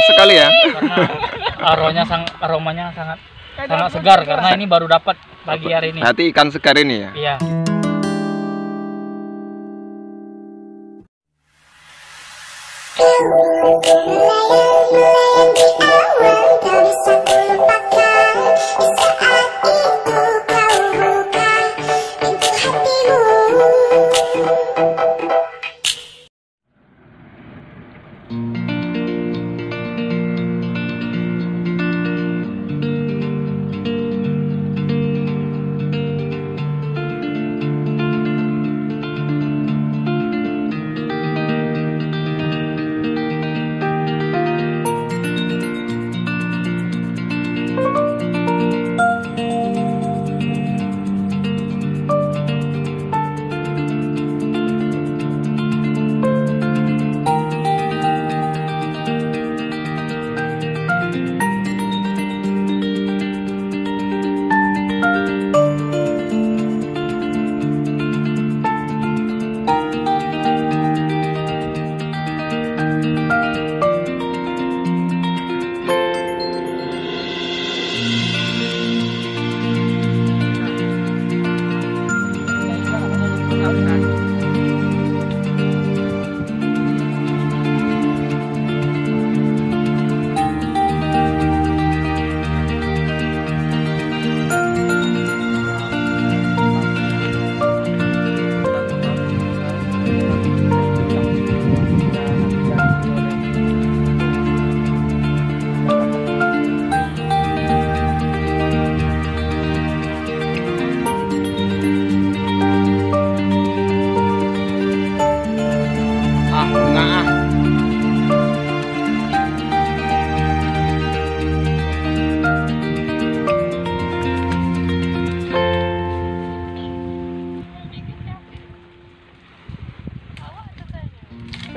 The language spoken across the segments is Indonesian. Mantap sekali ya. Karena aromanya sangat segar karena ini baru dapat pagi hari ini. Berarti ikan segar ini ya? Iya.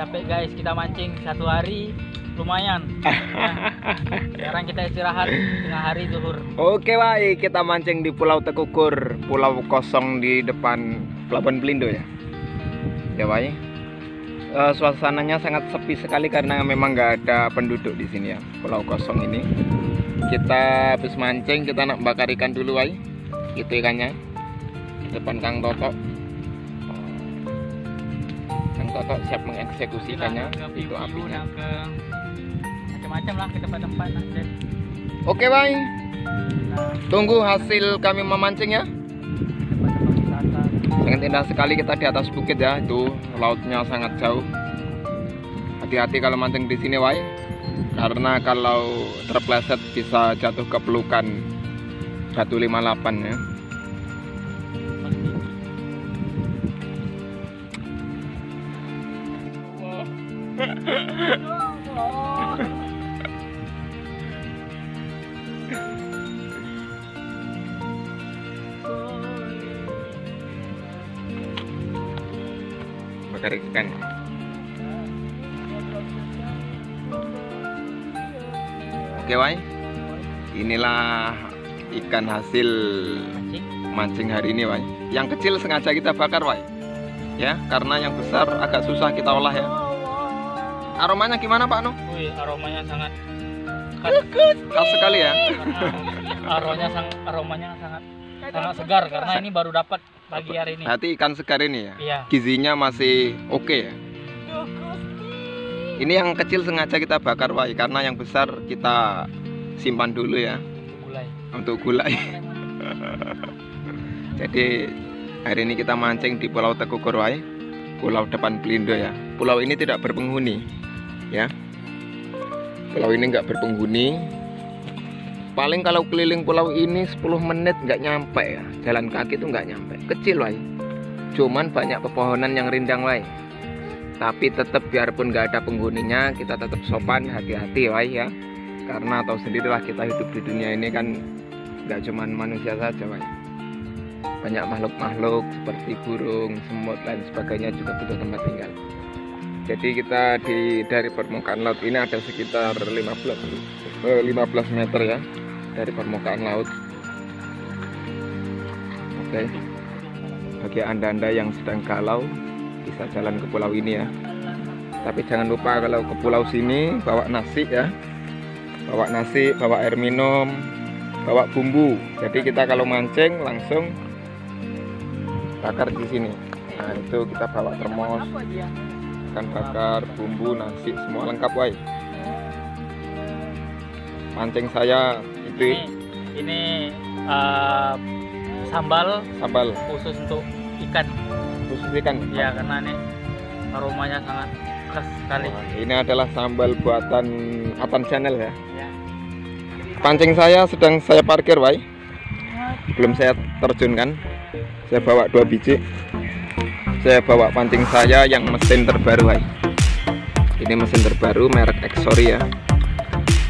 Capek guys, kita mancing satu hari lumayan. Sekarang kita istirahat tengah hari zuhur. Oke baik, kita mancing di Pulau Tekukur, pulau kosong di depan Pelabuhan Pelindo ya. Ya baik. Suasananya sangat sepi sekali karena memang nggak ada penduduk di sini ya. Pulau kosong ini. Kita habis mancing, kita nak bakar ikan dulu baik. Itu ikannya. Depan Kang Toto. Kakak siap mengeksekusikannya, itu apinya. Macam-macam lah ke tempat-tempat. Oke bye. Tunggu hasil kami memancing ya. Sangat indah sekali, kita di atas bukit ya, itu lautnya sangat jauh. Hati-hati kalau mancing di sini bye, karena kalau terpleset bisa jatuh ke pelukan batu 58 ya. Bakar ikan. Oke, Wai. Inilah ikan hasil mancing hari ini, Wai. Yang kecil sengaja kita bakar, Wai. Ya, karena yang besar agak susah kita olah ya. Aromanya gimana Pak Noh? Wih, aromanya sangat khas sekali ya. Aromanya sangat segar karena ini baru dapat pagi hari ini. Berarti ikan segar ini ya? Iya. Gizinya masih oke ya? Ini yang kecil sengaja kita bakar Pak, karena yang besar kita simpan dulu ya. Untuk gulai. Jadi hari ini kita mancing di Pulau Tekukur Pak, pulau depan Pelindo ya. Pulau ini tidak berpenghuni ya. Pulau ini nggak berpenghuni. Paling kalau keliling pulau ini 10 menit nggak nyampe ya. Jalan kaki itu nggak nyampe. Kecil Wai. Cuman banyak pepohonan yang rindang Wai. Tapi tetap biarpun nggak ada penghuninya, kita tetap sopan, hati-hati Wai ya. Karena tahu sendirilah kita hidup di dunia ini kan nggak cuman manusia saja Wai. Banyak makhluk-makhluk seperti burung, semut dan sebagainya juga butuh tempat tinggal. Jadi kita dari permukaan laut ini ada sekitar 15 meter ya dari permukaan laut. Oke. Bagi Anda-anda yang sedang galau bisa jalan ke pulau ini ya. Tapi jangan lupa kalau ke pulau sini bawa nasi ya. bawa nasi, bawa air minum, bawa bumbu. Jadi kita kalau mancing langsung bakar di sini. Nah itu kita bawa termos, ikan bakar, bumbu, nasi, semua lengkap wai. Mancing saya itu ini sambal khusus untuk ikan. Khusus ikan. Ya karena ini aromanya sangat khas sekali. Nah, ini adalah sambal buatan Atan Channel ya. Pancing saya sedang saya parkir wai. Belum saya terjunkan. Saya bawa 2 biji. Saya bawa pancing saya yang mesin terbaru wai. Ini mesin terbaru merek Exoria,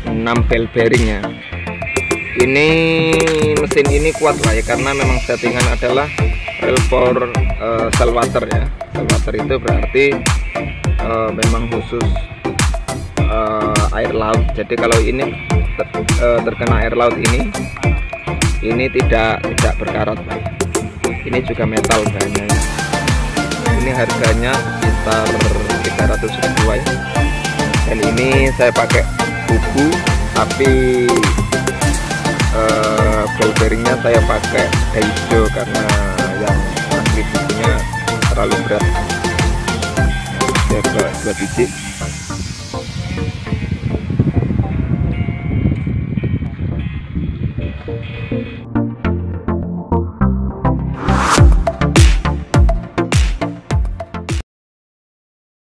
6 bell bearingnya. Ini mesin ini kuat wai karena memang settingan adalah reel for sell water ya. Sell water itu berarti memang khusus air laut. Jadi kalau ini terkena air laut ini tidak berkarat wai. Ini juga metal bahannya. Ini harganya sekitar 300.000 wai. Dan ini saya pakai bubu, tapi ball bearingnya saya pakai hijau karena yang asli bubunya terlalu berat. Saya pakai 2 biji.